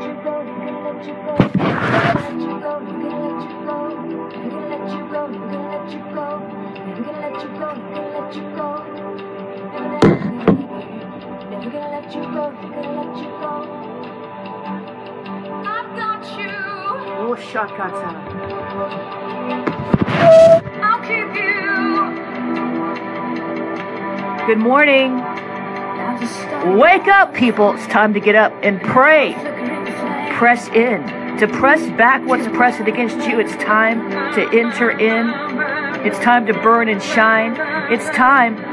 I'll keep you. Good morning. Wake up, people. It's time to get up and pray. Press in. To press back what's pressing against you. It's time to enter in. It's time to burn and shine. It's time.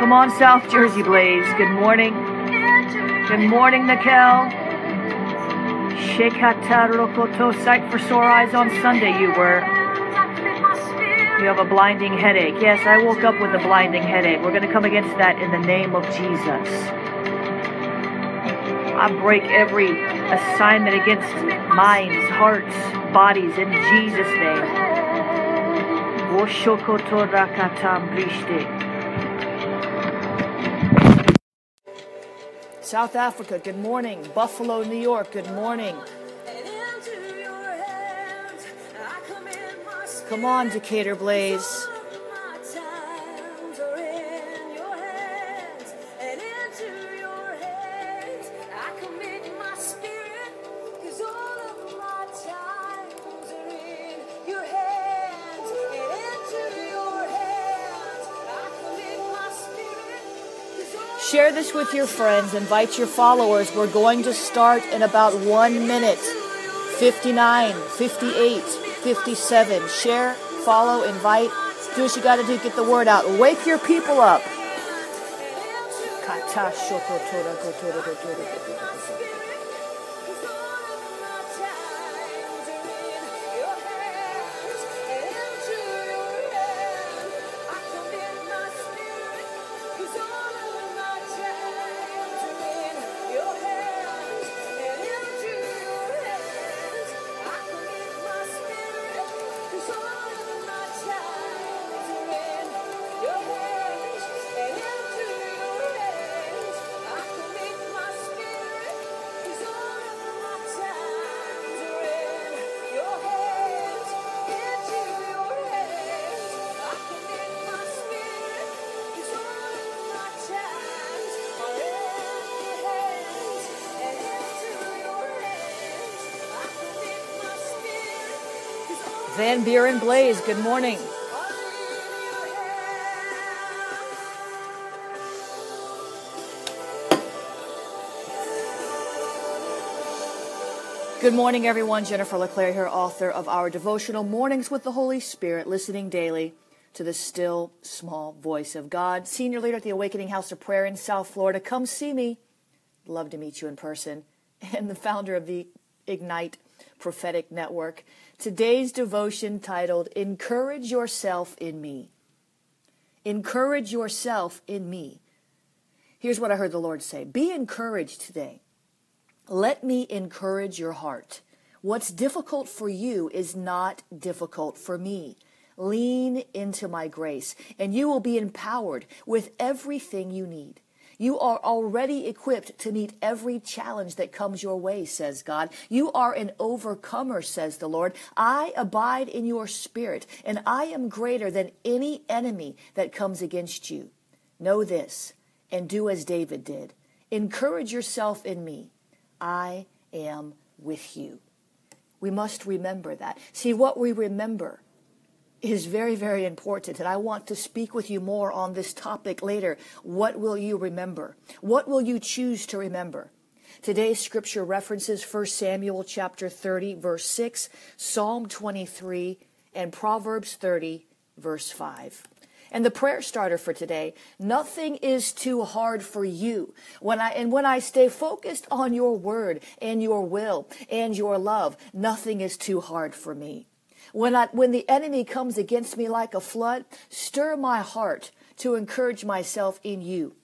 Come on, South Jersey Blaze. Good morning. Good morning, Nikel. Shekatarokoto, sight for sore eyes on Sunday, you were. You have a blinding headache. Yes, I woke up with a blinding headache. We're going to come against that in the name of Jesus. I break every assignment against minds, hearts, bodies in Jesus' name. South Africa, good morning. Buffalo, New York, good morning. Come on, Decatur Blaze. Share this with your friends. Invite your followers. We're going to start in about 1 minute. 59, 58, 57. Share, follow, invite. Do what you got to do. Get the word out. Wake your people up. Van Buren Blaze, good morning. Good morning, everyone. Jennifer LeClaire here, author of our devotional Mornings with the Holy Spirit, listening daily to the still, small voice of God. Senior leader at the Awakening House of Prayer in South Florida. Come see me. Love to meet you in person. And the founder of the Ignite Prophetic Network. Today's devotion titled, Encourage Yourself in Me. Encourage yourself in me. Here's what I heard the Lord say. Be encouraged today. Let me encourage your heart. What's difficult for you is not difficult for me. Lean into my grace, and you will be empowered with everything you need. You are already equipped to meet every challenge that comes your way, says God. You are an overcomer, says the Lord. I abide in your spirit, and I am greater than any enemy that comes against you. Know this, and do as David did. Encourage yourself in me. I am with you. We must remember that. See, what we remember is very, very important, and I want to speak with you more on this topic later. What will you remember? What will you choose to remember? Today's scripture references 1 Samuel chapter 30, verse 6, Psalm 23, and Proverbs 30, verse 5. And the prayer starter for today, nothing is too hard for you. When I stay focused on your word and your will and your love, nothing is too hard for me. When the enemy comes against me like a flood, stir my heart to encourage myself in you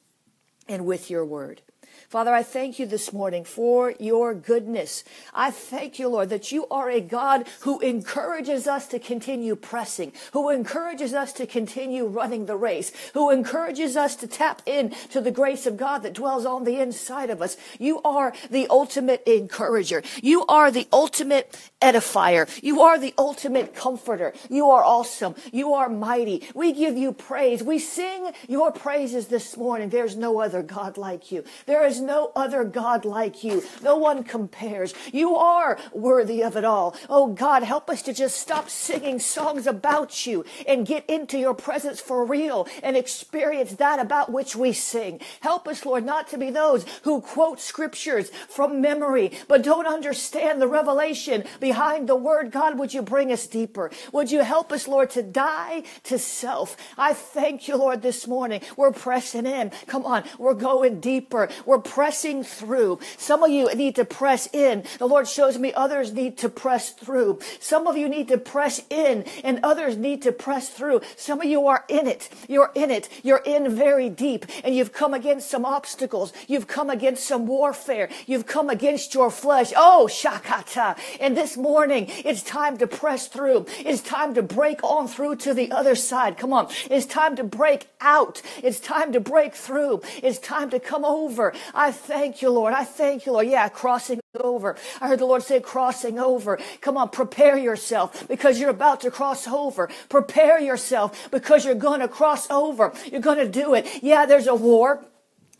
and with your word. Father, I thank you this morning for your goodness. I thank you, Lord, that you are a God who encourages us to continue pressing, who encourages us to continue running the race, who encourages us to tap in to the grace of God that dwells on the inside of us. You are the ultimate encourager. You are the ultimate edifier. You are the ultimate comforter. You are awesome. You are mighty. We give you praise. We sing your praises this morning. There's no other God like you. There is no other God like you. No one compares. You are worthy of it all. Oh God, help us to just stop singing songs about you and get into your presence for real and experience that about which we sing. Help us, Lord, not to be those who quote scriptures from memory, but don't understand the revelation behind the word. God, would you bring us deeper? Would you help us, Lord, to die to self? I thank you, Lord, this morning. We're pressing in. Come on, we're going deeper. We're pressing through. Some of you need to press in. The Lord shows me others need to press through. Some of you need to press in and others need to press through. Some of you are in it. You're in it. You're in very deep and you've come against some obstacles. You've come against some warfare. You've come against your flesh. Oh, Shakata. And this morning, it's time to press through. It's time to break on through to the other side. Come on. It's time to break out. It's time to break through. It's time to come over. I thank you, Lord. I thank you, Lord. Yeah, crossing over. I heard the Lord say crossing over. Come on, prepare yourself because you're about to cross over. Prepare yourself because you're going to cross over. You're going to do it. Yeah, there's a war.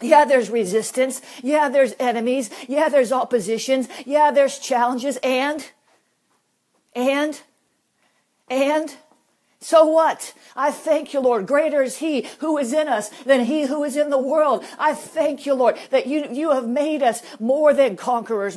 Yeah, there's resistance. Yeah, there's enemies. Yeah, there's oppositions. Yeah, there's challenges. And so what? I thank you, Lord. Greater is he who is in us than he who is in the world. I thank you, Lord, that you have made us more than conquerors,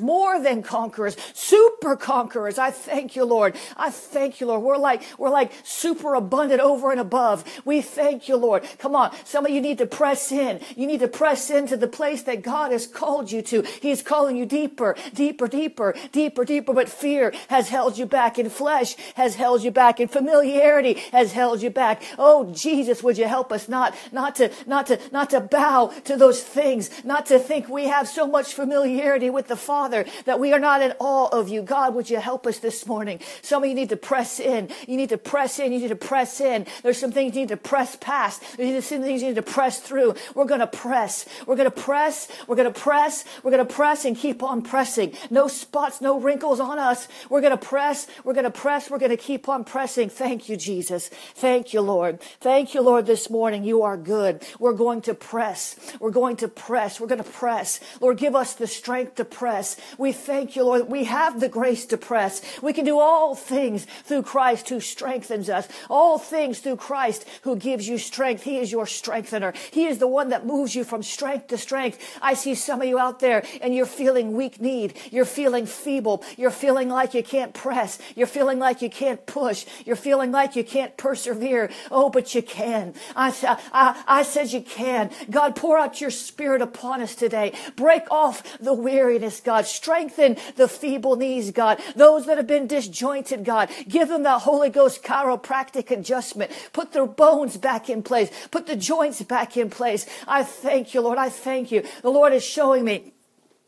super conquerors. I thank you, Lord. I thank you, Lord. We're like super abundant over and above. We thank you, Lord. Come on. Some of you need to press in. You need to press into the place that God has called you to. He's calling you deeper, deeper, deeper, deeper, deeper. But fear has held you back, and flesh has held you back, and familiarity has held you back. Oh, Jesus, would you help us not to bow to those things, not to think we have so much familiarity with the Father that we are not in awe of you. God, would you help us this morning? Some of you need to press in. You need to press in. You need to press in. There's some things you need to press past. There's some things you need to press through. We're going to press. We're going to press. We're going to press. We're going to press and keep on pressing. No spots, no wrinkles on us. We're going to press. We're going to press. We're going to keep on pressing. Thank you, Jesus. Thank you, Lord. Thank you, Lord, this morning. You are good. We're going to press. We're going to press. We're going to press. Lord, give us the strength to press. We thank you, Lord. We have the grace to press. We can do all things through Christ who strengthens us. All things through Christ who gives you strength. He is your strengthener. He is the one that moves you from strength to strength. I see some of you out there and you're feeling weak-kneed. You're feeling feeble. You're feeling like you can't press. You're feeling like you can't push. You're feeling like you can't persevere. Oh, but you can. I said you can. God, pour out your spirit upon us today. Break off the weariness, God. Strengthen the feeble knees, God. Those that have been disjointed, God. Give them the Holy Ghost chiropractic adjustment. Put their bones back in place. Put the joints back in place. I thank you, Lord. I thank you. The Lord is showing me.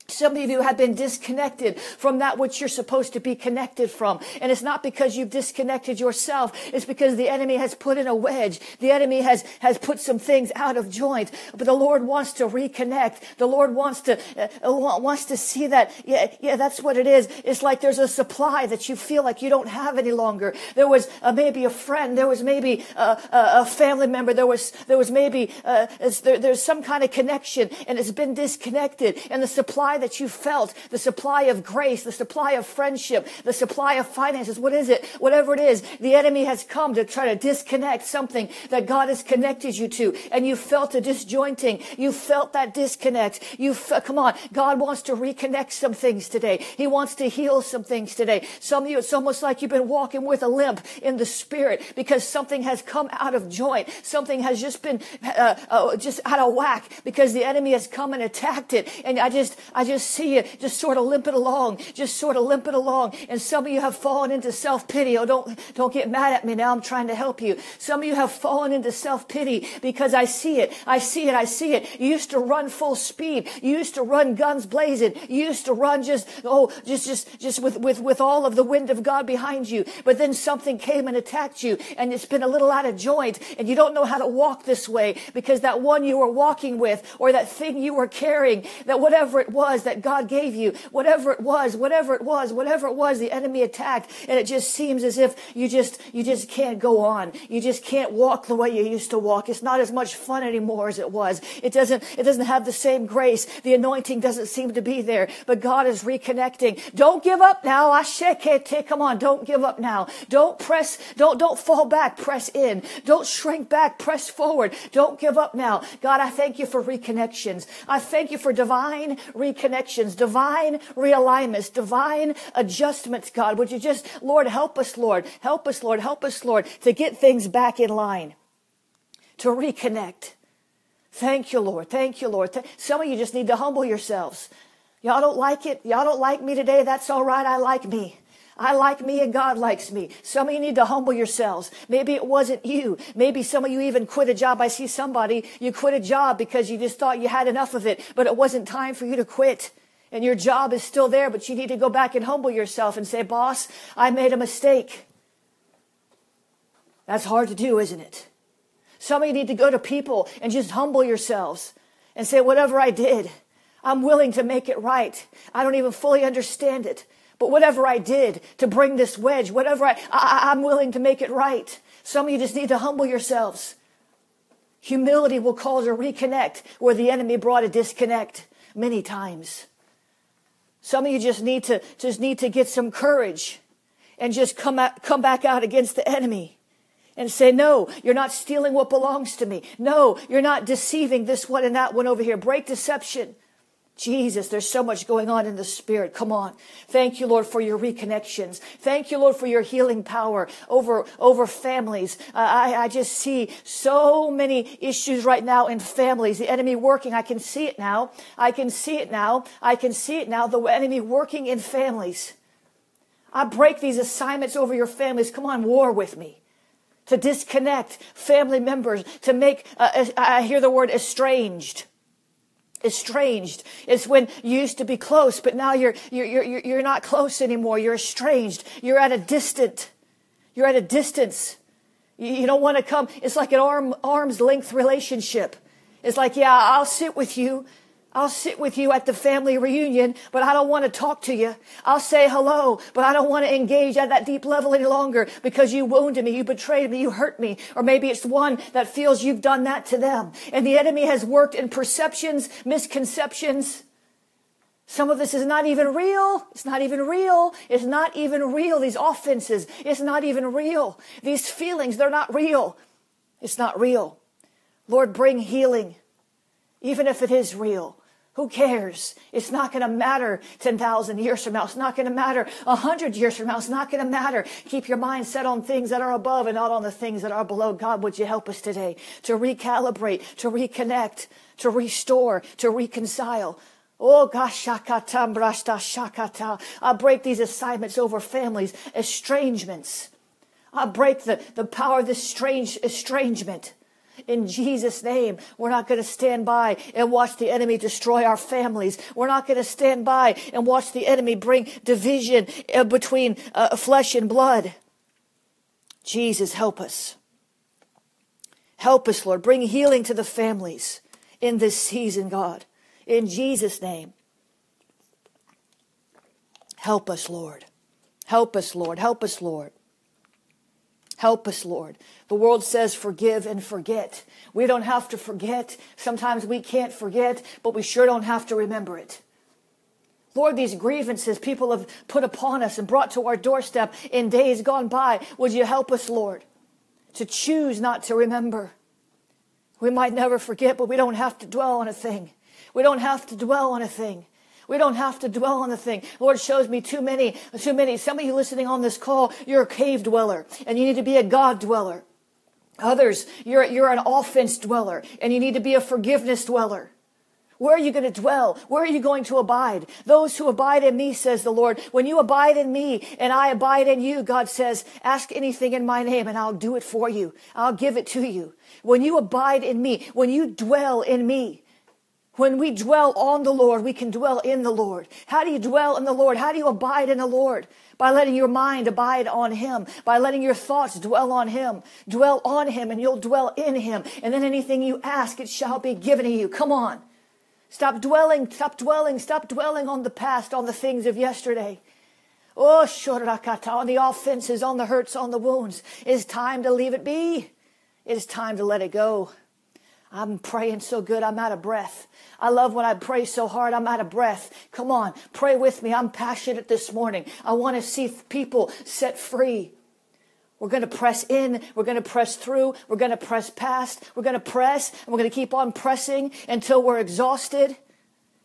Some of you have been disconnected from that which you're supposed to be connected from. And it's not because you've disconnected yourself. It's because the enemy has put in a wedge. The enemy has put some things out of joint. But the Lord wants to reconnect. The Lord wants to see that. Yeah, that's what it is. It's like there's a supply that you feel like you don't have any longer. There was maybe a friend. There was maybe a family member. There was maybe there's some kind of connection and it's been disconnected. And the supply that you felt, the supply of grace, the supply of friendship, the supply of finances, what is it? Whatever it is, the enemy has come to try to disconnect something that God has connected you to. And you felt a disjointing. You felt that disconnect. Come on. God wants to reconnect some things today. He wants to heal some things today. Some of you, it's almost like you've been walking with a limp in the spirit because something has come out of joint. Something has just been just out of whack because the enemy has come and attacked it. And I just see it. Just sort of limp it along. Just sort of limp it along. And some of you have fallen into self-pity. Oh, don't get mad at me now. I'm trying to help you. Some of you have fallen into self-pity because I see it. I see it. I see it. You used to run full speed. You used to run guns blazing. You used to run just with all of the wind of God behind you. But then something came and attacked you, and it's been a little out of joint, and you don't know how to walk this way because that one you were walking with, or that thing you were carrying, that whatever it was that God gave you, whatever it was, the enemy attacked, and it just seems as if you just can't go on. You just can't walk the way you used to walk. It's not as much fun anymore as it was. It doesn't have the same grace. The anointing doesn't seem to be there, but God is reconnecting. Don't give up now. Come on, don't give up now. Don't fall back, press in. Don't shrink back, press forward. Don't give up now. God, I thank you for reconnections. I thank you for divine reconnections, divine realignments, divine adjustments, God. Would you just, Lord, help us, Lord. Help us, Lord. Help us, Lord, to get things back in line, to reconnect. Thank you, Lord. Thank you, Lord. Some of you just need to humble yourselves. Y'all don't like it. Y'all don't like me today. That's all right. I like me. I like me and God likes me. Some of you need to humble yourselves. Maybe it wasn't you. Maybe some of you even quit a job. I see somebody, you quit a job because you just thought you had enough of it, but it wasn't time for you to quit. And your job is still there, but you need to go back and humble yourself and say, boss, I made a mistake. That's hard to do, isn't it? Some of you need to go to people and just humble yourselves and say, whatever I did, I'm willing to make it right. I don't even fully understand it. But whatever I did to bring this wedge, whatever I'm willing to make it right. Some of you just need to humble yourselves. Humility will cause a reconnect where the enemy brought a disconnect many times. Some of you just need to get some courage and just come back out against the enemy. And say, no, you're not stealing what belongs to me. No, you're not deceiving this one and that one over here. Break deception. Jesus, there's so much going on in the spirit. Come on. Thank you, Lord, for your reconnections. Thank you, Lord, for your healing power over families. I just see so many issues right now in families. The enemy working. I can see it now. I can see it now. I can see it now. The enemy working in families. I break these assignments over your families. Come on, war with me. To disconnect family members. To make, I hear the word estranged. Estranged. It's when you used to be close, but now you're not close anymore. You're estranged. You're at a distant. You're at a distance. You don't want to come. It's like an arm's length relationship. It's like, yeah, I'll sit with you. I'll sit with you at the family reunion, but I don't want to talk to you. I'll say hello, but I don't want to engage at that deep level any longer because you wounded me, you betrayed me, you hurt me. Or maybe it's one that feels you've done that to them. And the enemy has worked in perceptions, misconceptions. Some of this is not even real. It's not even real. It's not even real. These offenses, it's not even real. These feelings, they're not real. It's not real. Lord, bring healing, even if it is real. Who cares? It's not going to matter 10,000 years from now. It's not going to matter 100 years from now. It's not going to matter. Keep your mind set on things that are above and not on the things that are below. God, would you help us today to recalibrate, to reconnect, to restore, to reconcile. Oh, gosh, shakata, brashta, shakata. I break these assignments over families, estrangements. I break the power of this estrangement. In Jesus' name, we're not going to stand by and watch the enemy destroy our families. We're not going to stand by and watch the enemy bring division between flesh and blood. Jesus, help us. Help us, Lord. Bring healing to the families in this season, God. In Jesus' name. Help us, Lord. Help us, Lord. Help us, Lord. Help us, Lord. The world says forgive and forget. We don't have to forget. Sometimes we can't forget, but we sure don't have to remember it. Lord, these grievances people have put upon us and brought to our doorstep in days gone by. Would you help us, Lord, to choose not to remember? We might never forget, but we don't have to dwell on a thing. We don't have to dwell on a thing. We don't have to dwell on the thing. Lord shows me too many. Some of you listening on this call, you're a cave dweller and you need to be a God dweller. Others, you're an offense dweller and you need to be a forgiveness dweller. Where are you going to dwell? Where are you going to abide? Those who abide in me, says the Lord. When you abide in me and I abide in you, God says, ask anything in my name and I'll do it for you. I'll give it to you. When you abide in me, when you dwell in me, when we dwell on the Lord, we can dwell in the Lord. How do you dwell in the Lord? How do you abide in the Lord? By letting your mind abide on him, by letting your thoughts dwell on him, and you'll dwell in him. And then anything you ask, it shall be given to you. Come on. Stop dwelling on the past, on the things of yesterday. Oh, shorakata, on the offenses, on the hurts, on the wounds. It's time to leave it be. It's time to let it go. I'm praying so good, I'm out of breath. I love when I pray so hard, I'm out of breath. Come on, pray with me. I'm passionate this morning. I want to see people set free. We're going to press in. We're going to press through. We're going to press past. We're going to press, and we're going to keep on pressing until we're exhausted,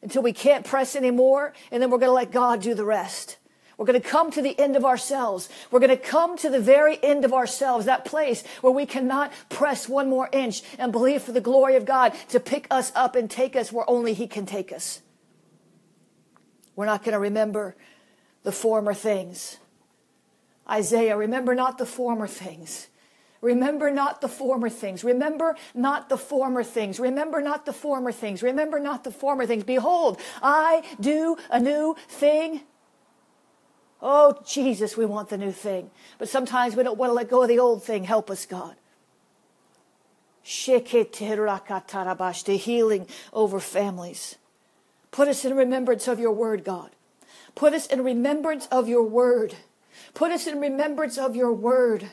until we can't press anymore, and then we're going to let God do the rest. We're going to come to the end of ourselves. We're going to come to the very end of ourselves, that place where we cannot press one more inch and believe for the glory of God to pick us up and take us where only he can take us. We're not going to remember the former things. Isaiah, remember not the former things. Remember not the former things. Remember not the former things. Remember not the former things. Remember not the former things. Behold, I do a new thing. Oh, Jesus, we want the new thing. But sometimes we don't want to let go of the old thing. Help us, God. The healing over families. Put us in remembrance of your word, God. Put us in remembrance of your word. Put us in remembrance of your word.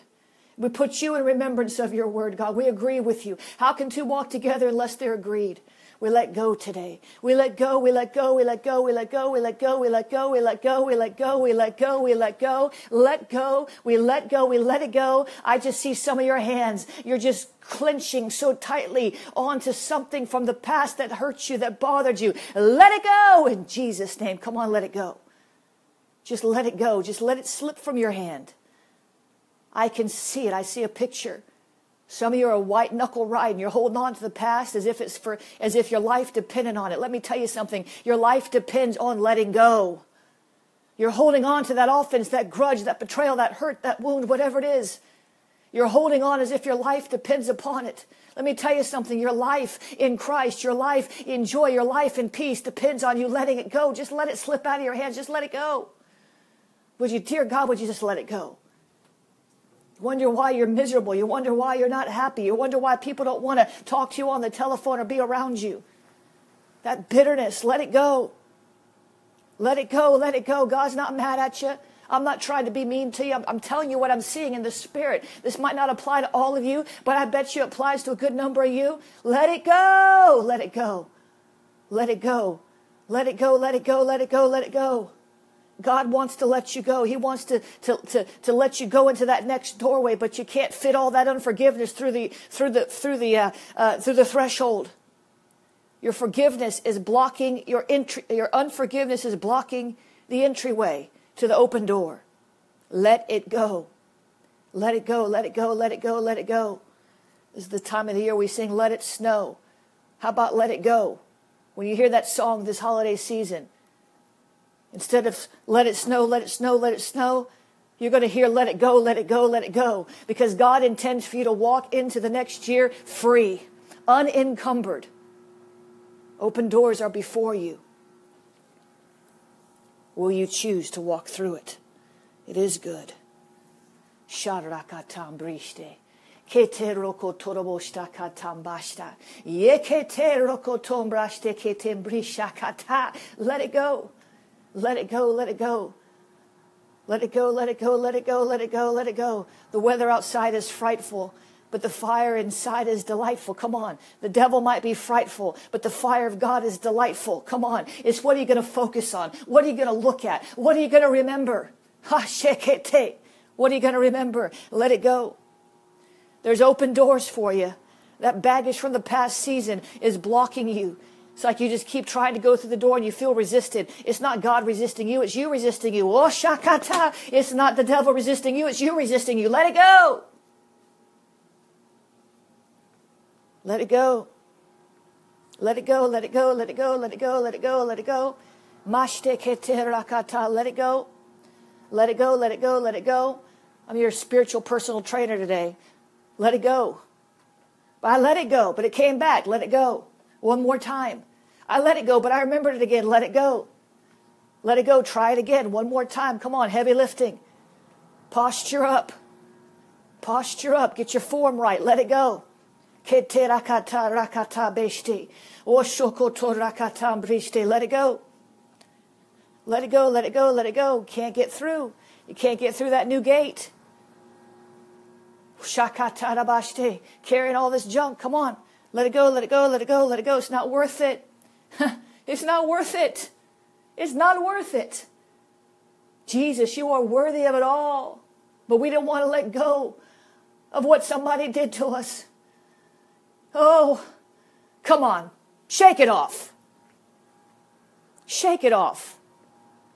We put you in remembrance of your word, God. We agree with you. How can two walk together unless they're agreed? We let go today. We let go, we let go, we let go, we let go, we let go, we let go, we let go, we let go, we let go, we let go, let go, we let go, we let it go. I just see some of your hands. You're just clenching so tightly onto something from the past that hurt you, that bothered you. Let it go in Jesus' name. Come on, let it go. Just let it go. Just let it slip from your hand. I can see it. I see a picture. Some of you are white knuckle riding. You're holding on to the past as if your life depended on it. Let me tell you something. Your life depends on letting go. You're holding on to that offense, that grudge, that betrayal, that hurt, that wound, whatever it is. You're holding on as if your life depends upon it. Let me tell you something. Your life in Christ, your life in joy, your life in peace depends on you letting it go. Just let it slip out of your hands. Just let it go. Would you, dear God, would you just let it go? You wonder why you're miserable. You wonder why you're not happy. You wonder why people don't want to talk to you on the telephone or be around you. That bitterness, let it go. Let it go, let it go. God's not mad at you. I'm not trying to be mean to you. I'm telling you what I'm seeing in the spirit. This might not apply to all of you, but I bet you it applies to a good number of you. Let it go, let it go. Let it go. Let it go, let it go, let it go, let it go. God wants to let you go. He wants to let you go into that next doorway, but you can't fit all that unforgiveness through the threshold. Your forgiveness is blocking your entry. Your unforgiveness is blocking the entryway to the open door. Let it go. Let it go. Let it go. Let it go. Let it go. This is the time of the year we sing "Let It Snow." How about "Let It Go"? When you hear that song this holiday season. Instead of let it snow, let it snow, let it snow, you're going to hear let it go, let it go, let it go. Because God intends for you to walk into the next year free, unencumbered. Open doors are before you. Will you choose to walk through it? It is good. Sharakatam brishte. Kete roko toroboshta katambashta. Yekete roko tombrashte ketembrishakata. Let it go. Let it go, let it go. Let it go, let it go, let it go, let it go, let it go. The weather outside is frightful, but the fire inside is delightful. Come on. The devil might be frightful, but the fire of God is delightful. Come on. It's what are you going to focus on? What are you going to look at? What are you going to remember? What are you going to remember? Let it go. There's open doors for you. That baggage from the past season is blocking you. It's like you just keep trying to go through the door and you feel resisted. It's not God resisting you. It's you resisting you. Oh, shakata. It's not the devil resisting you. It's you resisting you. Let it go. Let it go. Let it go, let it go, let it go, let it go, let it go, let it go. Mashte kete rakata, let it go. Let it go, let it go, let it go. I'm your spiritual personal trainer today. Let it go. I let it go, but it came back. Let it go. One more time. I let it go, but I remembered it again. Let it go. Let it go. Try it again. One more time. Come on, heavy lifting. Posture up. Posture up. Get your form right. Let it go. Kete rakata rakata beshti. Oshokoto rakata brishti. Let it go. Let it go. Let it go. Let it go. Can't get through. You can't get through that new gate. Shakata rabashti. Carrying all this junk. Come on. Let it go, let it go, let it go, let it go. It's not worth it. It's not worth it. It's not worth it. Jesus, you are worthy of it all. But we don't want to let go of what somebody did to us. Oh, come on. Shake it off. Shake it off.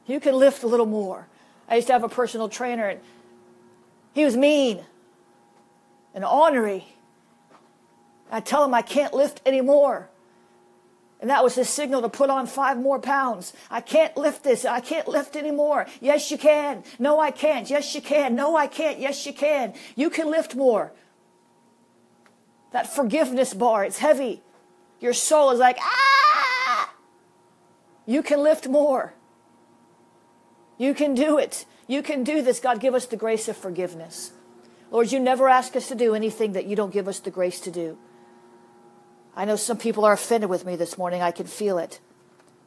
You can lift a little more. I used to have a personal trainer, and he was mean and ornery. I tell him I can't lift anymore. And that was his signal to put on 5 more pounds. I can't lift this. I can't lift anymore. Yes, you can. No, I can't. Yes, you can. No, I can't. Yes, you can. You can lift more. That forgiveness bar, it's heavy. Your soul is like, ah! You can lift more. You can do it. You can do this. God, give us the grace of forgiveness. Lord, you never ask us to do anything that you don't give us the grace to do. I know some people are offended with me this morning. I can feel it.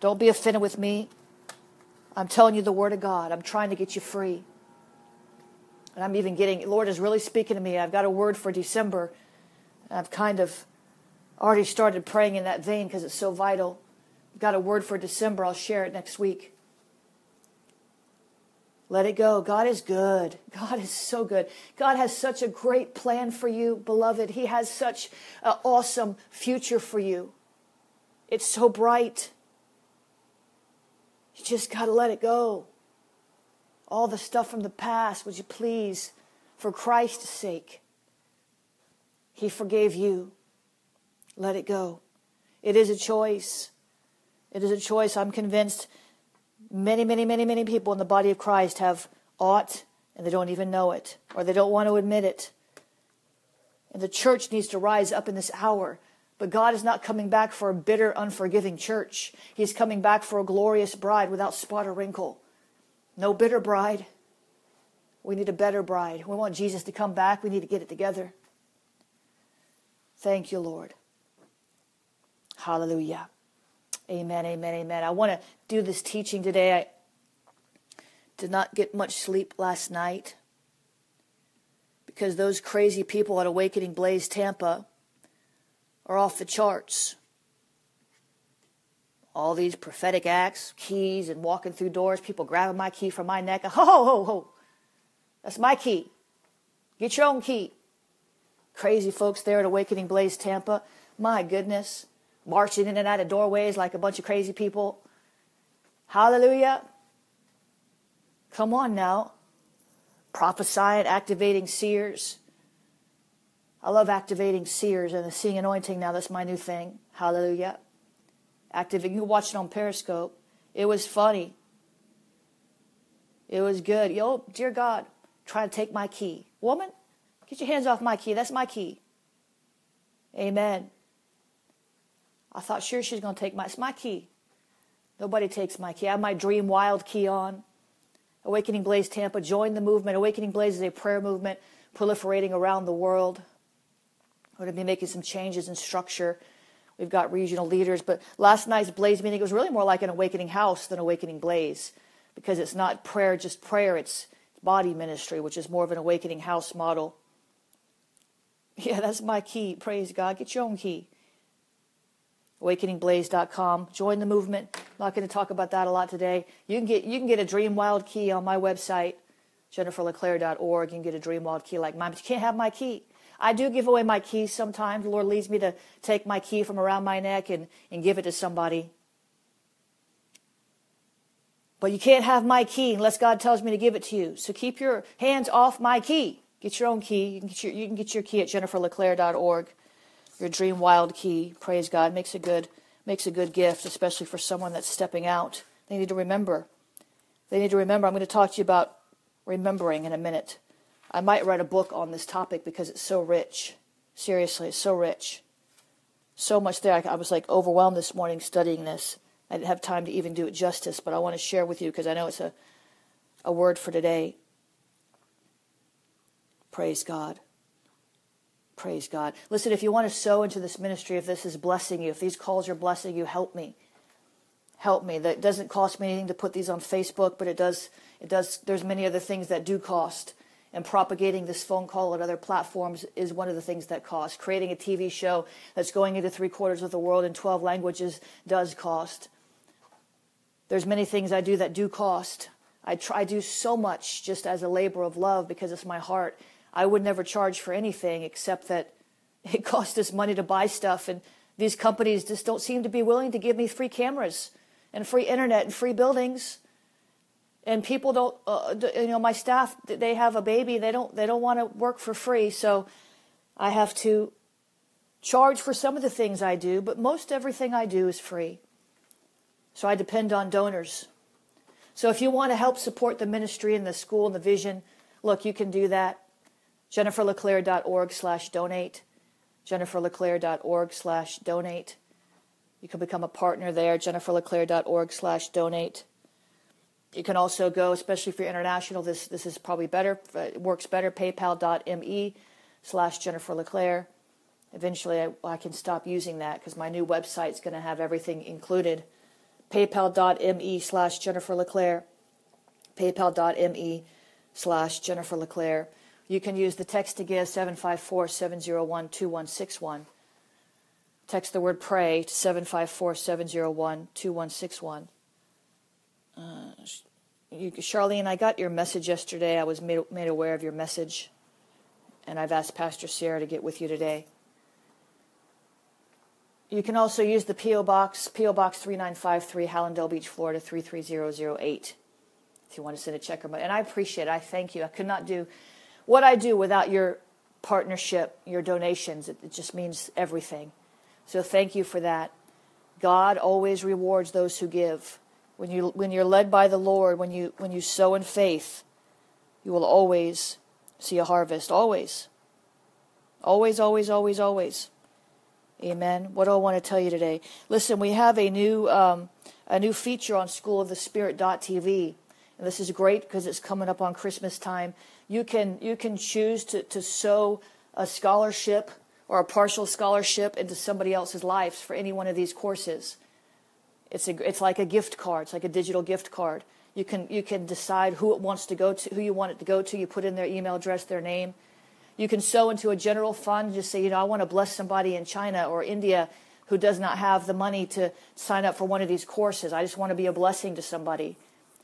Don't be offended with me. I'm telling you the word of God. I'm trying to get you free. And I'm even getting, Lord is really speaking to me. I've got a word for December. And I've kind of already started praying in that vein because it's so vital. I've got a word for December. I'll share it next week. Let it go. God is good. God is so good. God has such a great plan for you, beloved. He has such an awesome future for you. It's so bright. You just got to let it go. All the stuff from the past, would you please, for Christ's sake, He forgave you. Let it go. It is a choice. It is a choice. I'm convinced many people in the body of Christ have ought, and they don't even know it, or they don't want to admit it. And the church needs to rise up in this hour. But God is not coming back for a bitter, unforgiving church. He's coming back for a glorious bride without spot or wrinkle. No bitter bride. We need a better bride. We want Jesus to come back. We need to get it together. Thank you, Lord. Hallelujah. Amen, amen, amen. I want to do this teaching today. I did not get much sleep last night because those crazy people at Awakening Blaze Tampa are off the charts. All these prophetic acts, keys, and walking through doors, people grabbing my key from my neck. Ho, ho, ho, ho. That's my key. Get your own key. Crazy folks there at Awakening Blaze Tampa. My goodness. Marching in and out of doorways like a bunch of crazy people. Hallelujah. Come on now. Prophesying, activating seers. I love activating seers and the seeing anointing now. That's my new thing. Hallelujah. Activating. You can watch it on Periscope. It was funny. It was good. Yo, dear God, try to take my key. Woman, get your hands off my key. That's my key. Amen. I thought, sure, she's going to take my, it's my key. Nobody takes my key. I have my Dream Wild key on. Awakening Blaze Tampa, join the movement. Awakening Blaze is a prayer movement proliferating around the world. We're going to be making some changes in structure. We've got regional leaders. But last night's Blaze meeting was really more like an Awakening House than Awakening Blaze, because it's not prayer, just prayer. It's body ministry, which is more of an Awakening House model. Yeah, that's my key. Praise God. Get your own key. AwakeningBlaze.com. Join the movement. I'm not going to talk about that a lot today. You can get a Dream Wild key on my website, jenniferleclaire.org. You can get a Dream Wild key like mine, but you can't have my key. I do give away my keys sometimes. The Lord leads me to take my key from around my neck and give it to somebody. But you can't have my key unless God tells me to give it to you. So keep your hands off my key. Get your own key. You can get your key at jenniferleclaire.org. Your Dream Wild key. Praise God. Makes a good makes a good gift, especially for someone that's stepping out. They need to remember. I'm going to talk to you about remembering in a minute. I might write a book on this topic because it's so rich. Seriously, it's so rich. So much there. I was like overwhelmed this morning studying this. I didn't have time to even do it justice, but I want to share with you because I know it's a word for today. Praise God. Praise God. Listen, if you want to sow into this ministry, if this is blessing you, if these calls are blessing you, help me. Help me. That doesn't cost me anything to put these on Facebook, but it does. There's many other things that do cost. And propagating this phone call at other platforms is one of the things that costs. Creating a TV show that's going into 3/4 of the world in 12 languages does cost. There's many things I do that do cost. I do so much just as a labor of love because it's my heart. I would never charge for anything except that it costs us money to buy stuff. And these companies just don't seem to be willing to give me free cameras and free internet and free buildings. And people don't, my staff, they have a baby. They don't want to work for free. So I have to charge for some of the things I do, but most everything I do is free. So I depend on donors. So if you want to help support the ministry and the school and the vision, look, you can do that. JenniferLeClaire.org/donate. JenniferLeClaire.org/donate. You can become a partner there. JenniferLeClaire.org/donate. You can also go, especially if you're international, this is probably better, it works better, paypal.me/JenniferLeClaire. Eventually I can stop using that because my new website's going to have everything included. paypal.me/JenniferLeClaire. paypal.me/JenniferLeClaire. You can use the text to give, 754-701-2161. Text the word pray to 754-701-2161. Charlene, I got your message yesterday. I was made aware of your message, and I've asked Pastor Sierra to get with you today. You can also use the P.O. Box, P.O. Box 3953, Hallandale Beach, Florida, 33008, if you want to send a check or money. And I appreciate it. I thank you. I could not do what I do without your partnership, your donations. It just means everything. So thank you for that. God always rewards those who give. When you're led by the Lord, when you sow in faith, you will always see a harvest. Always. Always, always, always, always. Amen. What do I want to tell you today? Listen, we have a new feature on schoolofthespirit.tv. And this is great because it's coming up on Christmas time. You can choose to sow a scholarship or a partial scholarship into somebody else's lives for any one of these courses. It's like a gift card. It's like a digital gift card. You can decide who you want it to go to. You put in their email address, their name. You can sow into a general fund and just say, I want to bless somebody in China or India who does not have the money to sign up for one of these courses. I just want to be a blessing to somebody.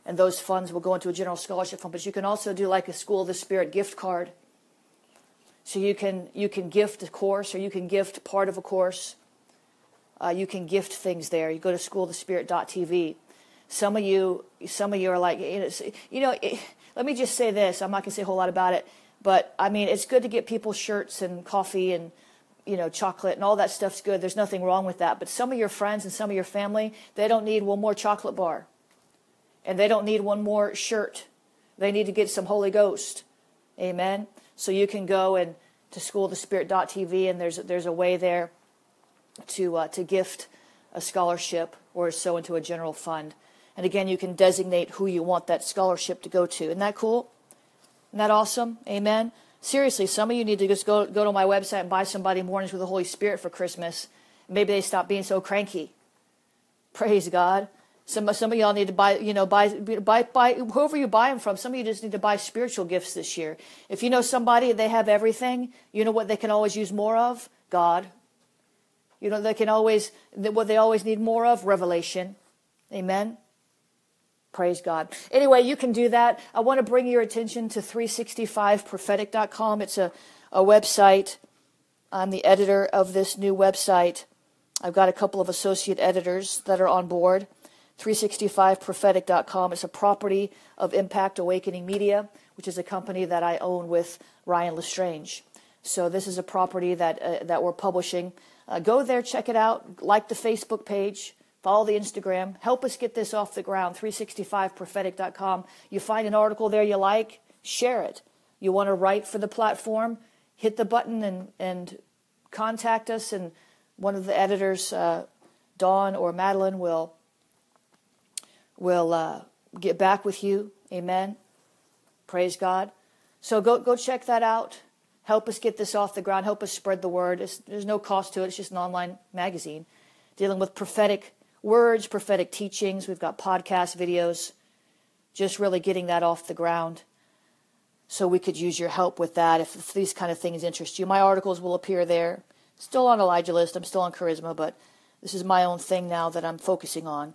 And those funds will go into a general scholarship fund. But you can also do like a School of the Spirit gift card. So you can gift a course, or you can gift part of a course. You can gift things there. You go to schoolofthespirit.tv. Some of you are like, let me just say this. I'm not going to say a whole lot about it, but I mean, it's good to get people shirts and coffee and chocolate and all that stuff's good. There's nothing wrong with that. But some of your friends and some of your family, they don't need one more chocolate bar, and they don't need one more shirt. They need to get some Holy Ghost. Amen. So you can go and to schoolofthespirit.tv, and there's a way there to gift a scholarship or sow into a general fund. And again, you can designate who you want that scholarship to go to. Isn't that cool? Isn't that awesome? Amen. Seriously, some of you need to just go to my website and buy somebody Mornings with the Holy Spirit for Christmas. Maybe they stop being so cranky. Praise God. Some of y'all need to buy whoever you buy them from. Some of you just need to buy spiritual gifts this year. If you know somebody, they have everything. You know what they can always use more of? God. You know, what they always need more of? Revelation. Amen. Praise God. Anyway, you can do that. I want to bring your attention to 365prophetic.com. It's a website. I'm the editor of this new website. I've got a couple of associate editors that are on board. 365prophetic.com. It's a property of Impact Awakening Media, which is a company that I own with Ryan LeStrange. So this is a property that we're publishing. Go there, check it out, like the Facebook page, follow the Instagram, help us get this off the ground, 365prophetic.com. You find an article there you like, share it. You want to write for the platform, hit the button and contact us, and one of the editors, Dawn or Madeline, will get back with you. Amen. Praise God. So go check that out. Help us get this off the ground. Help us spread the word. There's no cost to it. It's just an online magazine dealing with prophetic words, prophetic teachings. We've got podcast videos, just really getting that off the ground. So we could use your help with that if these kind of things interest you. My articles will appear there. Still on Elijah List. I'm still on Charisma, but this is my own thing now that I'm focusing on,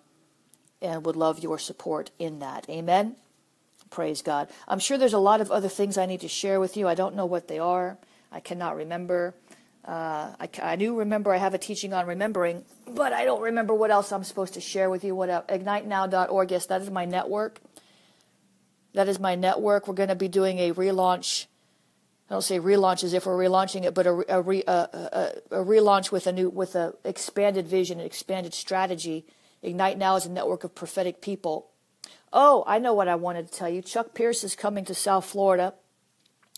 and would love your support in that. Amen. Praise God. I'm sure there's a lot of other things I need to share with you. I don't know what they are. I cannot remember. I do remember I have a teaching on remembering, but I don't remember what else I'm supposed to share with you. IgniteNow.org. Yes, that is my network. That is my network. We're going to be doing a relaunch. I don't say relaunch as if we're relaunching it, but a relaunch with a expanded vision, an expanded strategy. Ignite Now is a network of prophetic people. Oh, I know what I wanted to tell you. Chuck Pierce is coming to South Florida,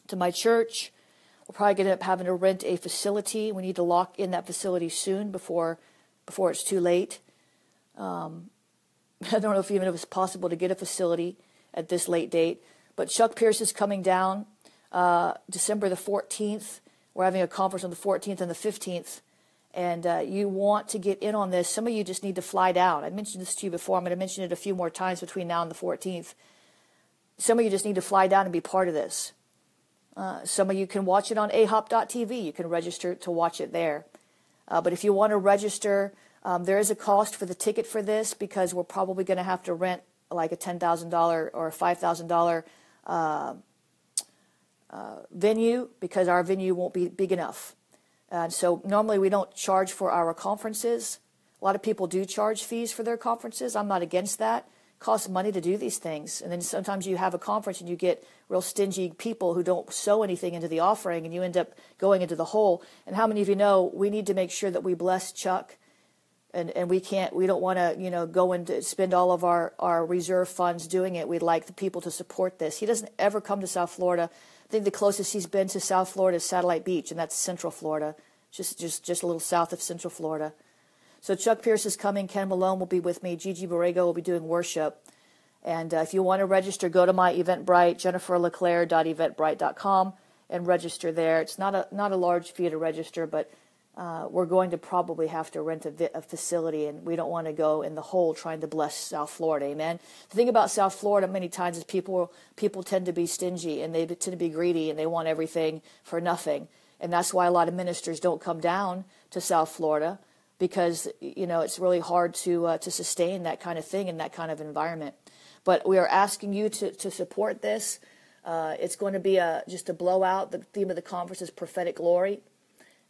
to my church. We're probably going to end up having to rent a facility. We need to lock in that facility soon before it's too late. I don't know if even if it's possible to get a facility at this late date. But Chuck Pierce is coming down December the 14th. We're having a conference on the 14th and the 15th. And you want to get in on this. Some of you just need to fly down. I mentioned this to you before. I'm going to mention it a few more times between now and the 14th. Some of you just need to fly down and be part of this. Some of you can watch it on ahop.tv. You can register to watch it there. But if you want to register, there is a cost for the ticket for this, because we're probably going to have to rent like a $10,000 or a $5,000 venue, because our venue won't be big enough. And so normally we don't charge for our conferences. A lot of people do charge fees for their conferences. I'm not against that. It costs money to do these things. And then sometimes you have a conference and you get real stingy people who don't sow anything into the offering, and you end up going into the hole. And how many of you know we need to make sure that we bless Chuck, and we don't want to, go and spend all of our reserve funds doing it. We'd like the people to support this. He doesn't ever come to South Florida. I think the closest he's been to South Florida is Satellite Beach, and that's Central Florida, just a little south of Central Florida. So Chuck Pierce is coming. Ken Malone will be with me. Gigi Borrego will be doing worship. And if you want to register, go to my Eventbrite, jenniferleclaire.eventbrite.com, and register there. It's not a large fee to register, but we're going to probably have to rent a facility, and we don't want to go in the hole trying to bless South Florida. Amen. The thing about South Florida many times is people tend to be stingy, and they tend to be greedy, and they want everything for nothing. And that's why a lot of ministers don't come down to South Florida, because it's really hard to sustain that kind of thing in that kind of environment. But we are asking you to support this. It's going to be just a blowout. The theme of the conference is prophetic glory.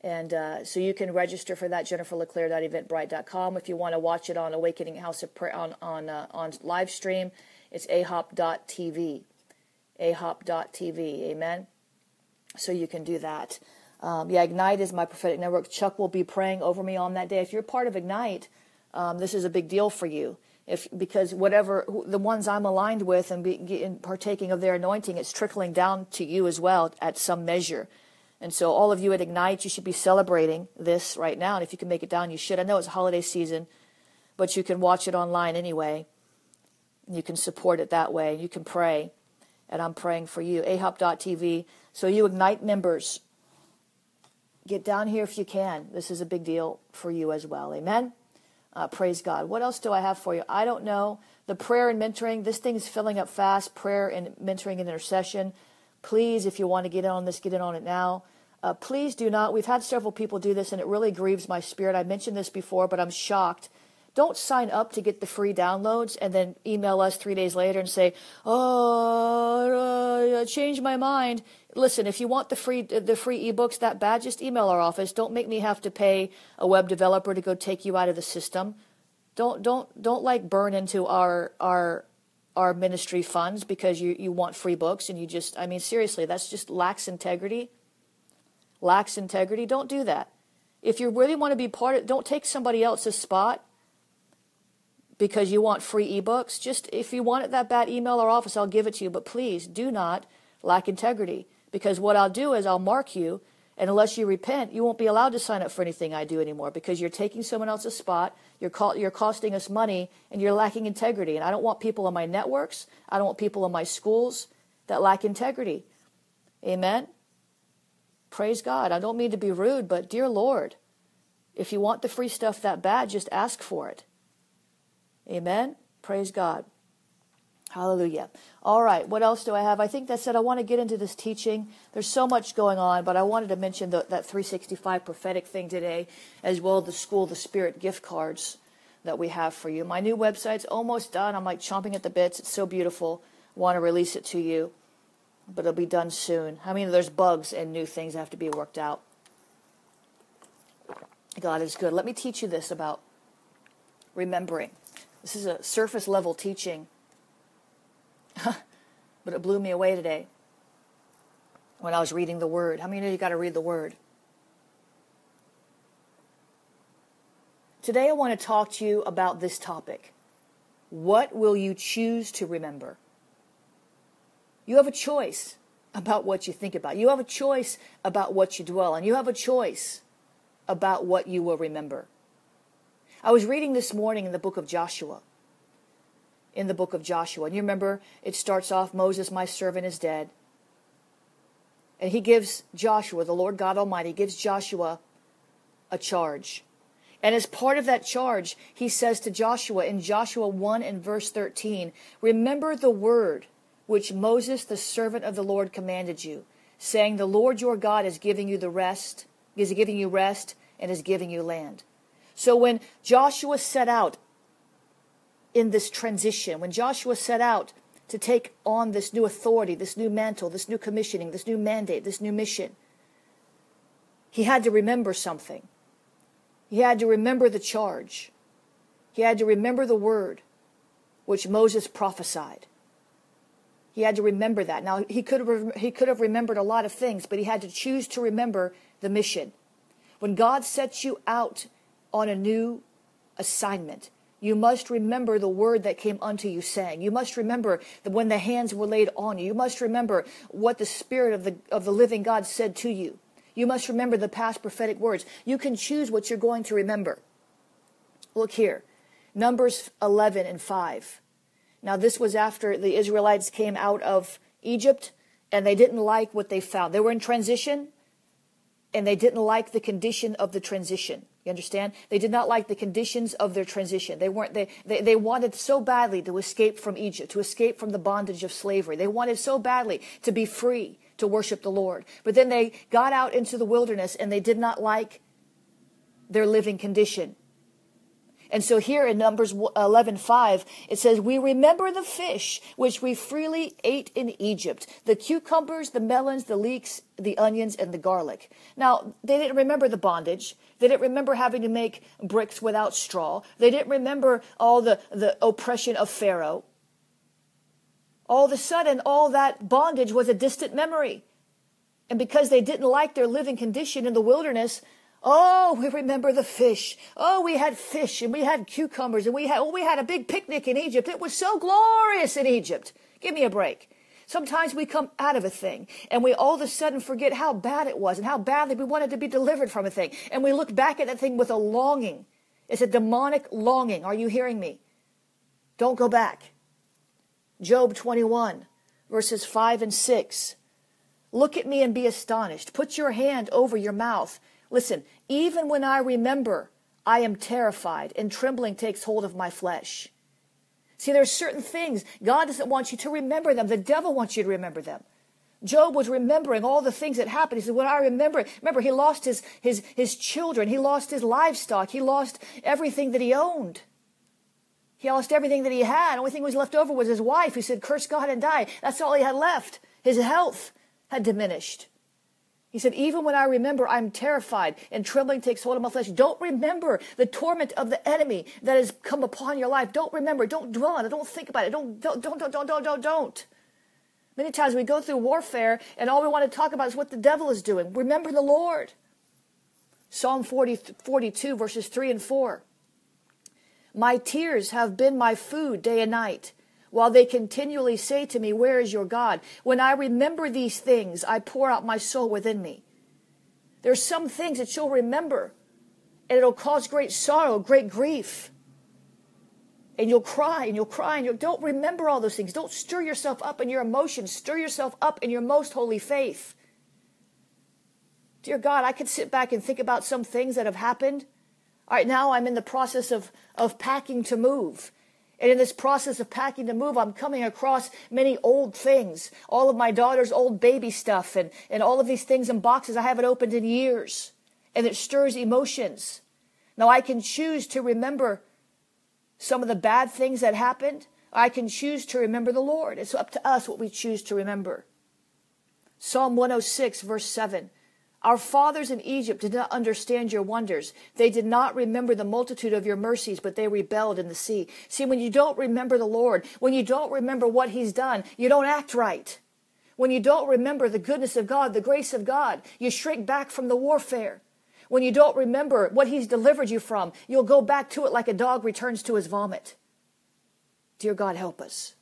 And so you can register for that, jenniferleclaire.eventbrite.com. If you want to watch it on Awakening House of Prayer on live stream, it's ahop.tv. ahop.tv, amen? So you can do that. Ignite is my prophetic network. Chuck will be praying over me on that day. If you're part of Ignite, this is a big deal for you. Because whatever the ones I'm aligned with and partaking of their anointing, it's trickling down to you as well at some measure. And so all of you at Ignite, you should be celebrating this right now. And if you can make it down, you should. I know it's holiday season, but you can watch it online anyway. And you can support it that way. You can pray. And I'm praying for you. ahop.tv. So you Ignite members, get down here if you can. This is a big deal for you as well. Amen? Praise God. What else do I have for you? I don't know. The prayer and mentoring. This thing is filling up fast. Prayer and mentoring and intercession. Please, if you want to get in on this, get in on it now. Please do not. We've had several people do this, and it really grieves my spirit. I mentioned this before, but I'm shocked. Don't sign up to get the free downloads and then email us 3 days later and say, "Oh, I changed my mind." Listen, if you want the free ebooks that bad, just email our office. Don't make me have to pay a web developer to go take you out of the system. Don't burn into our ministry funds because you want free books, and seriously, that's just lacks integrity. Don't do that. If you really want to be part of it, don't take somebody else's spot because you want free ebooks. Just if you want it that bad, email our office, I'll give it to you. But please do not lack integrity, because what I'll do is I'll mark you, and unless you repent, you won't be allowed to sign up for anything I do anymore, because you're taking someone else's spot, you're costing us money, and you're lacking integrity. And I don't want people in my networks, I don't want people in my schools that lack integrity. Amen? Praise God. I don't mean to be rude, but dear Lord, if you want the free stuff that bad, just ask for it. Amen? Praise God. Hallelujah. All right, what else do I have? I think that said I want to get into this teaching. There's so much going on, but I wanted to mention that 365 prophetic thing today, as well as the School of the Spirit gift cards that we have for you. My new website's almost done. I'm like chomping at the bits. It's so beautiful. I want to release it to you, but it'll be done soon. I mean, there's bugs and new things that have to be worked out. God is good. Let me teach you this about remembering. This is a surface-level teaching. But it blew me away today when I was reading the Word. How many of you know you got to read the Word? Today I want to talk to you about this topic. What will you choose to remember? You have a choice about what you think about. You have a choice about what you dwell on. You have a choice about what you will remember. I was reading this morning in the book of Joshua. And you remember, it starts off, Moses, my servant, is dead. And he gives Joshua, the Lord God Almighty, gives Joshua a charge. And as part of that charge, he says to Joshua in Joshua 1 and verse 13, remember the word which Moses, the servant of the Lord, commanded you, saying, the Lord your God is giving you rest and is giving you land. So when Joshua set out, in this transition, when Joshua set out to take on this new authority, this new mantle, this new commissioning, this new mandate, this new mission, he had to remember something. He had to remember the charge. He had to remember the word which Moses prophesied. He had to remember that. Now, he could have remembered a lot of things, but he had to choose to remember the mission. When God sets you out on a new assignment, you must remember the word that came unto you saying. You must remember that when the hands were laid on you. You must remember what the Spirit of the living God said to you. You must remember the past prophetic words. You can choose what you're going to remember. Look here. Numbers 11 and 5. Now this was after the Israelites came out of Egypt and they didn't like what they found. They were in transition and they didn't like the condition of the transition. You understand? They did not like the conditions of their transition. They wanted so badly to escape from Egypt, to escape from the bondage of slavery. They wanted so badly to be free, to worship the Lord. But then they got out into the wilderness and they did not like their living condition. And so here in Numbers 11:5, it says, we remember the fish which we freely ate in Egypt, the cucumbers, the melons, the leeks, the onions, and the garlic. Now, they didn't remember the bondage. They didn't remember having to make bricks without straw. They didn't remember all the oppression of Pharaoh. All of a sudden, all that bondage was a distant memory. And because they didn't like their living condition in the wilderness, oh, we remember the fish. Oh, we had fish and we had cucumbers and we had a big picnic in Egypt. It was so glorious in Egypt. Give me a break. Sometimes we come out of a thing and we all of a sudden forget how bad it was and how badly we wanted to be delivered from a thing. And we look back at that thing with a longing. It's a demonic longing. Are you hearing me? Don't go back. Job 21, verses 5 and 6. Look at me and be astonished. Put your hand over your mouth. Listen, even when I remember, I am terrified, and trembling takes hold of my flesh. See, there are certain things. God doesn't want you to remember them. The devil wants you to remember them. Job was remembering all the things that happened. He said, when I remember he lost his children. He lost his livestock. He lost everything that he owned. He lost everything that he had. The only thing that was left over was his wife, who said, curse God and die. That's all he had left. His health had diminished. He said, even when I remember, I'm terrified, and trembling takes hold of my flesh. Don't remember the torment of the enemy that has come upon your life. Don't remember. Don't dwell on it. Don't think about it. Don't. Many times we go through warfare, and all we want to talk about is what the devil is doing. Remember the Lord. Psalm 42, verses 3 and 4. My tears have been my food day and night, while they continually say to me, where is your God? When I remember these things, I pour out my soul within me. There's some things that you'll remember, and it'll cause great sorrow, great grief. And you'll cry, and you'll cry, and you'll don't remember all those things. Don't stir yourself up in your emotions. Stir yourself up in your most holy faith. Dear God, I could sit back and think about some things that have happened. All right, now I'm in the process of packing to move. And in this process of packing to move, I'm coming across many old things. All of my daughter's old baby stuff and all of these things in boxes I haven't opened in years. And it stirs emotions. Now I can choose to remember some of the bad things that happened. I can choose to remember the Lord. It's up to us what we choose to remember. Psalm 106, verse 7. Our fathers in Egypt did not understand your wonders. They did not remember the multitude of your mercies, but they rebelled in the sea. See, when you don't remember the Lord, when you don't remember what he's done, you don't act right. When you don't remember the goodness of God, the grace of God, you shrink back from the warfare. When you don't remember what he's delivered you from, you'll go back to it like a dog returns to his vomit. Dear God, help us.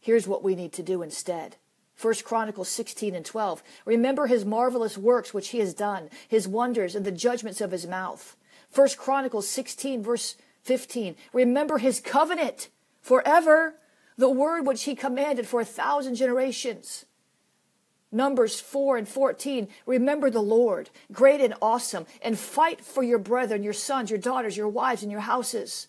Here's what we need to do instead. 1 Chronicles 16 and 12. Remember his marvelous works which he has done, his wonders and the judgments of his mouth. 1 Chronicles 16 verse 15. Remember his covenant forever, the word which he commanded for 1,000 generations. Numbers 4 and 14. Remember the Lord, great and awesome, and fight for your brethren, your sons, your daughters, your wives, and your houses.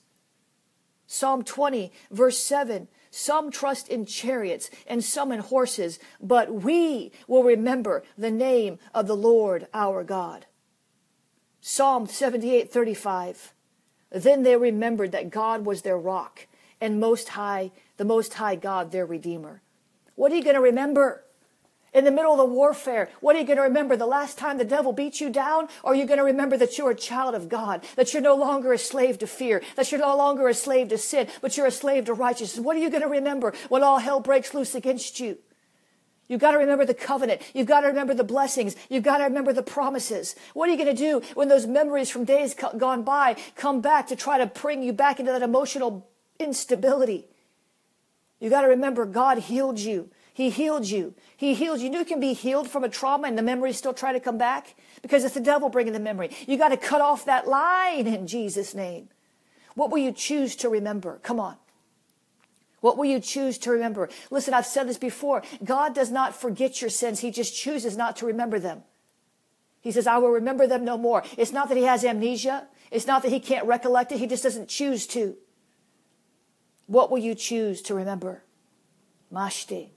Psalm 20 verse 7. Some trust in chariots and some in horses, but we will remember the name of the Lord our God. Psalm 78:35. Then they remembered that God was their rock and most high, the Most High God, their Redeemer. What are you going to remember in the middle of the warfare? What are you going to remember? The last time the devil beat you down? Or are you going to remember that you're a child of God, that you're no longer a slave to fear, that you're no longer a slave to sin, but you're a slave to righteousness? What are you going to remember when all hell breaks loose against you? You've got to remember the covenant. You've got to remember the blessings. You've got to remember the promises. What are you going to do when those memories from days gone by come back to try to bring you back into that emotional instability? You've got to remember God healed you. He healed you. He healed you. You can be healed from a trauma and the memories still try to come back because it's the devil bringing the memory. You got to cut off that line in Jesus' name. What will you choose to remember? Come on. What will you choose to remember? Listen, I've said this before. God does not forget your sins. He just chooses not to remember them. He says, I will remember them no more. It's not that he has amnesia. It's not that he can't recollect it. He just doesn't choose to. What will you choose to remember? Mashti.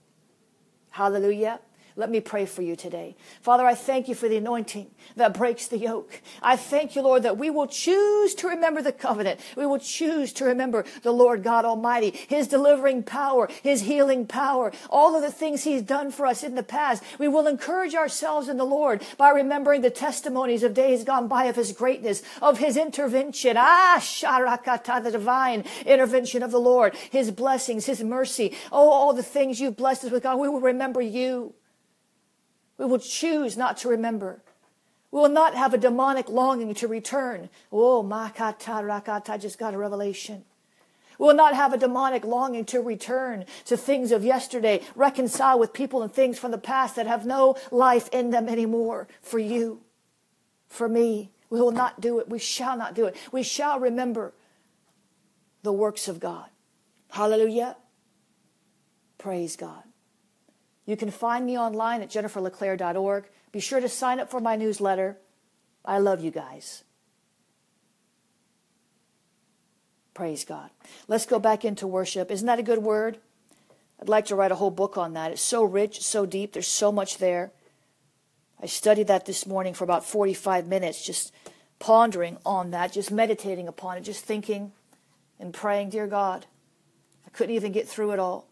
Hallelujah. Let me pray for you today. Father, I thank you for the anointing that breaks the yoke. I thank you, Lord, that we will choose to remember the covenant. We will choose to remember the Lord God Almighty, his delivering power, his healing power, all of the things he's done for us in the past. We will encourage ourselves in the Lord by remembering the testimonies of days gone by of his greatness, of his intervention. Sharakata, the divine intervention of the Lord, his blessings, his mercy. Oh, all the things you've blessed us with, God, we will remember you. We will choose not to remember. We will not have a demonic longing to return. Oh, makata rakata, I just got a revelation. We will not have a demonic longing to return to things of yesterday, reconcile with people and things from the past that have no life in them anymore. For you, for me, we will not do it. We shall not do it. We shall remember the works of God. Hallelujah. Praise God. You can find me online at jenniferleclaire.org. Be sure to sign up for my newsletter. I love you guys. Praise God. Let's go back into worship. Isn't that a good word? I'd like to write a whole book on that. It's so rich, so deep. There's so much there. I studied that this morning for about 45 minutes, just pondering on that, just meditating upon it, just thinking and praying, dear God. I couldn't even get through it all.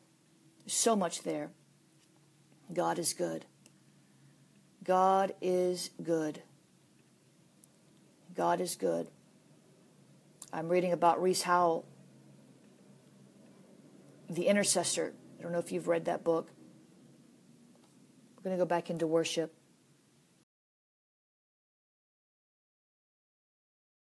There's so much there. God is good. God is good. God is good. I'm reading about Reese Howell, The Intercessor. I don't know if you've read that book. We're going to go back into worship.